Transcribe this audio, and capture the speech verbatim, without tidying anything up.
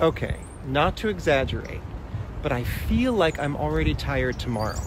okay, not to exaggerate, but I feel like I'm already tired tomorrow.